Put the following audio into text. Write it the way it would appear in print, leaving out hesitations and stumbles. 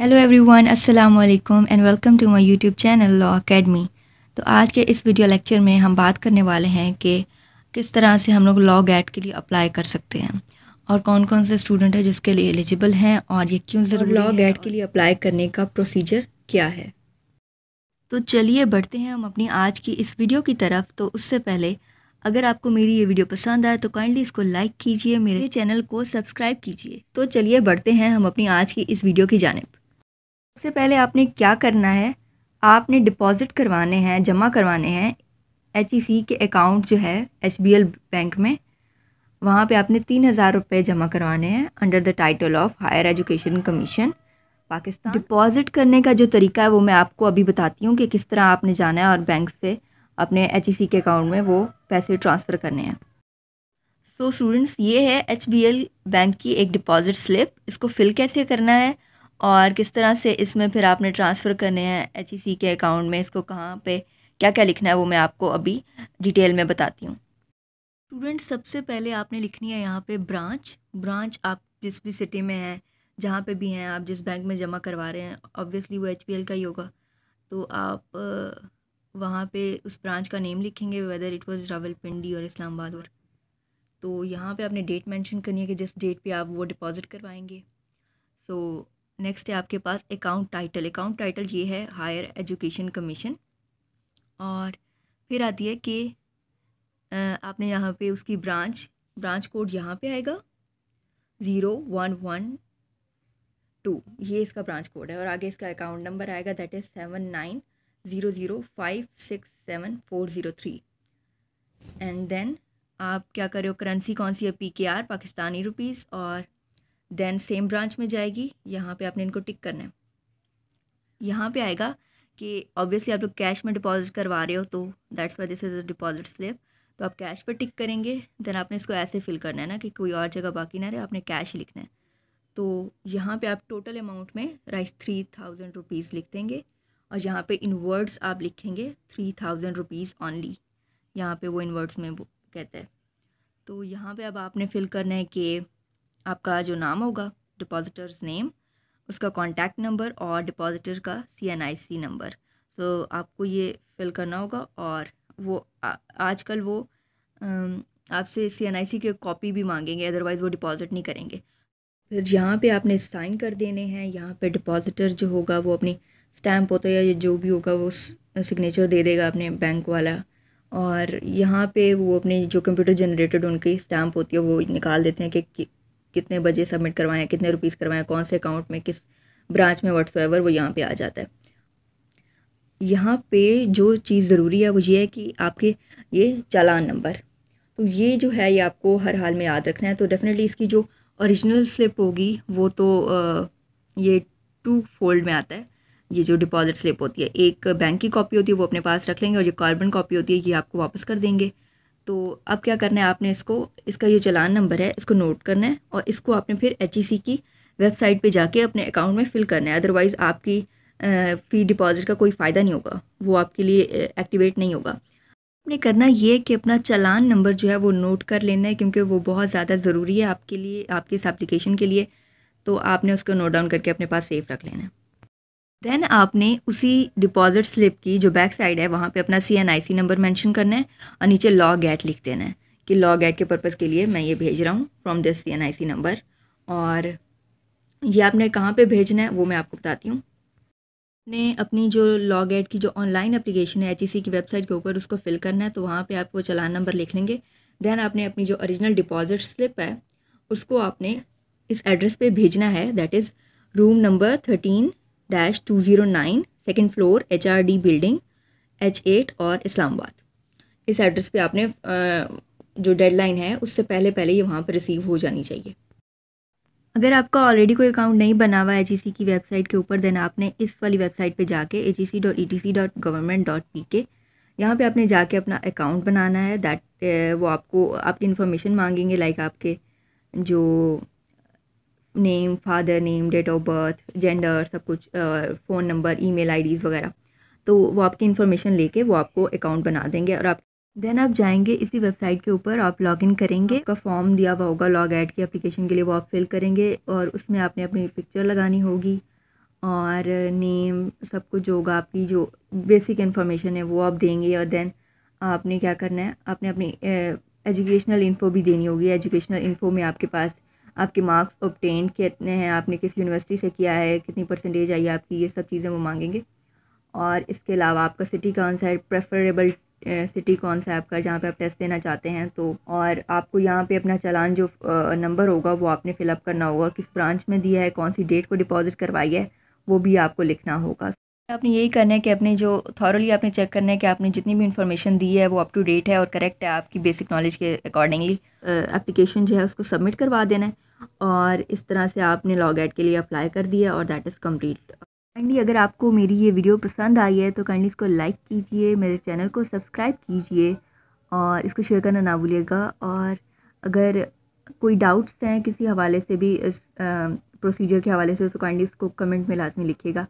Hello everyone, अस्सलाम वालेकुम and welcome to my YouTube channel law academy. तो आज के इस वीडियो लेक्चर में हम बात करने वाले हैं कि किस तरह से हम लोग लॉ गैट के लिए अप्लाई कर सकते हैं और कौन कौन से स्टूडेंट हैं जिसके लिए एलिजिबल हैं और ये क्यों ज़रूरी है। लॉ गैट के लिए अप्लाई करने का प्रोसीजर क्या है, तो चलिए बढ़ते हैं हम अपनी आज की इस वीडियो की तरफ। तो उससे पहले अगर आपको मेरी ये वीडियो पसंद आए तो काइंडली इसको लाइक कीजिए, मेरे चैनल को सब्सक्राइब कीजिए। तो चलिए बढ़ते हैं हम अपनी आज की इस वीडियो की जानिब। सबसे पहले आपने क्या करना है, आपने डिपॉजिट करवाने हैं, जमा करवाने हैं HEC के अकाउंट जो है HBL बैंक में, वहाँ पे आपने 3000 रुपये जमा करवाने हैं under the title of higher education commission Pakistan. Deposit करने का जो तरीका है वो मैं आपको अभी बताती हूँ कि किस तरह आपने जाना है और बैंक से अपने HEC के अकाउंट में वो पैसे ट्रांसफ़र करने हैं। सो स्टूडेंट्स, ये है HBL बैंक की एक डिपॉज़िट स्लिप। इसको फिल कैसे करना है और किस तरह से इसमें फिर आपने ट्रांसफ़र करने हैं HEC के अकाउंट में, इसको कहाँ पे क्या क्या लिखना है वो मैं आपको अभी डिटेल में बताती हूँ। स्टूडेंट, सबसे पहले आपने लिखनी है यहाँ पे ब्रांच आप जिस भी सिटी में हैं, जहाँ पे भी हैं, आप जिस बैंक में जमा करवा रहे हैं ऑब्वियसली वो HBL का ही होगा, तो आप वहाँ पर उस ब्रांच का नेम लिखेंगे, वेदर इट वॉज़ रावलपिंडी और इस्लामाबाद। और तो यहाँ पर आपने डेट मैंशन करनी है कि जिस डेट पर आप वो डिपॉज़िट करवाएँगे। सो नेक्स्ट है आपके पास अकाउंट टाइटल। अकाउंट टाइटल ये है हायर एजुकेशन कमीशन, और फिर आती है कि आपने यहाँ पे उसकी ब्रांच कोड यहाँ पे आएगा 0112, ये इसका ब्रांच कोड है, और आगे इसका अकाउंट नंबर आएगा दैट इज़ 7900567403। एंड देन आप क्या कर रहे हो, करेंसी कौन सी है, PKR पाकिस्तानी रुपीस, और देन सेम ब्रांच में जाएगी, यहाँ पे आपने इनको टिक करना है। यहाँ पे आएगा कि ऑब्वियसली आप लोग कैश में डिपॉजिट करवा रहे हो तो that's why this is a deposit slip, तो आप कैश पे टिक करेंगे। देन आपने इसको ऐसे फिल करना है ना कि कोई और जगह बाकी ना रहे, आपने कैश ही लिखना है। तो यहाँ पे आप टोटल अमाउंट में राइट 3000 रुपीज़ लिख देंगे और यहाँ पर इनवर्ड्स आप लिखेंगे 3000 रुपीज़ ऑनली, यहाँ पर वो इनवर्ड्स में वो कहता है। तो यहाँ पर अब आपने फिल करना है कि आपका जो नाम होगा, डिपॉजिटर्स नेम, उसका कॉन्टैक्ट नंबर और डिपॉजिटर का CNIC नंबर, तो आपको ये फिल करना होगा। और वो आजकल वो आपसे CNIC के कॉपी भी मांगेंगे, अदरवाइज़ वो डिपॉजिट नहीं करेंगे। फिर यहाँ पे आपने साइन कर देने हैं, यहाँ पे डिपॉजिटर जो होगा वो अपनी स्टैम्प होता है या जो भी होगा वो सिग्नेचर दे देगा अपने बैंक वाला, और यहाँ पर वो अपने जो कंप्यूटर जनरेटेड उनकी स्टैम्प होती है वो निकाल देते हैं कि कितने बजे सबमिट करवाएं, कितने रुपीस करवाएं, कौन से अकाउंट में, किस ब्रांच में, व्हाट्सएवर, वो यहाँ पे आ जाता है। यहाँ पे जो चीज़ ज़रूरी है वो ये है कि आपके ये चालान नंबर, तो ये जो है ये आपको हर हाल में याद रखना है। तो डेफिनेटली इसकी जो ओरिजिनल स्लिप होगी वो तो ये 2 फोल्ड में आता है, ये जो डिपॉजिट स्लिप होती है, एक बैंक की कॉपी होती है वो अपने पास रख लेंगे और जो कार्बन कॉपी होती है ये आपको वापस कर देंगे। तो अब क्या करना है, आपने इसको, इसका जो चालान नंबर है इसको नोट करना है और इसको आपने फिर HEC की वेबसाइट पे जाके अपने अकाउंट में फ़िल करना है, अदरवाइज़ आपकी फ़ी डिपॉजिट का कोई फ़ायदा नहीं होगा, वो आपके लिए एक्टिवेट नहीं होगा। आपने करना ये है कि अपना चालान नंबर जो है वो नोट कर लेना है, क्योंकि वो बहुत ज़्यादा ज़रूरी है आपके लिए, आपके इस एप्लीकेशन के लिए। तो आपने उसको नोट डाउन करके अपने पास सेफ रख लेना है। देन आपने उसी डिपॉजिट स्लिप की जो बैक साइड है वहाँ पे अपना CNIC नंबर मेंशन करना है और नीचे लॉ गैट लिख देना है कि लॉ गैट के पर्पज़ के लिए मैं ये भेज रहा हूँ फ्रॉम दिस CNIC नंबर। और ये आपने कहाँ पे भेजना है वो मैं आपको बताती हूँ। आपने अपनी जो लॉ गैट की जो ऑनलाइन एप्लीकेशन है HEC की वेबसाइट के ऊपर उसको फिल करना है, तो वहाँ पर आप वो चालान नंबर लिख लेंगे। दैन आपने अपनी जो ओरिजिनल डिपॉजिट स्लिप है उसको आपने इस एड्रेस पर भेजना है, that is room number 13-209 second floor HRD building H8 और इस्लामाबाद। इस एड्रेस पे आपने जो डेडलाइन है उससे पहले पहले ये वहाँ पर रिसीव हो जानी चाहिए। अगर आपका ऑलरेडी कोई अकाउंट नहीं बना हुआ है HEC की वेबसाइट के ऊपर, देन आपने इस वाली वेबसाइट पे जाके hec.etc.government.pk यहाँ पे आपने जाके अपना अकाउंट बनाना है। दैट वो आपको आपकी इन्फॉर्मेशन मांगेंगे, लाइक आपके जो name, father name, date of birth, gender, सब कुछ, फ़ोन नंबर, ईमेल आईडीज़ वगैरह। तो वो आपकी इन्फॉर्मेशन लेके वो आपको अकाउंट बना देंगे और आप देन आप जाएंगे इसी वेबसाइट के ऊपर, आप लॉगिन करेंगे, आपका फॉर्म दिया हुआ होगा लॉग ऐड की एप्लीकेशन के लिए, वो आप फिल करेंगे और उसमें आपने अपनी पिक्चर लगानी होगी और नेम सब कुछ होगा, आपकी जो बेसिक इन्फॉर्मेशन है वो आप देंगे। और देन आपने क्या करना है, आपने अपनी एजुकेशनल इन्फो भी देनी होगी। एजुकेशनल इन्फो में आपके पास आपके मार्क्स ऑब्टेन कितने हैं, आपने किस यूनिवर्सिटी से किया है, कितनी परसेंटेज आई आपकी, ये सब चीज़ें वो मांगेंगे। और इसके अलावा आपका सिटी कौन सा है, प्रेफरेबल सिटी कौन सा है आपका जहाँ पे आप टेस्ट देना चाहते हैं। तो और आपको यहाँ पे अपना चालान जो नंबर होगा वो आपने फ़िलअप करना होगा, किस ब्रांच में दिया है, कौन सी डेट को डिपॉजिट करवाई है, वो भी आपको लिखना होगा। आपने यही करना है कि अपने जो थॉरली आपने चेक करना है कि आपने जितनी भी इन्फॉर्मेशन दी है वो अप टू डेट है और करेक्ट है, आपकी बेसिक नॉलेज के अकॉर्डिंगली एप्लीकेशन जो है उसको सबमिट करवा देना है। और इस तरह से आपने लॉ गैट के लिए अप्लाई कर दिया और दैट इज़ कम्प्लीट। काइंडली अगर आपको मेरी ये वीडियो पसंद आई है तो काइंडली इसको लाइक कीजिए, मेरे चैनल को सब्सक्राइब कीजिए और इसको शेयर करना ना भूलिएगा। और अगर कोई डाउट्स हैं किसी हवाले से भी, इस प्रोसीजर के हवाले से, तो काइंडली उसको कमेंट में लाजमी लिखिएगा।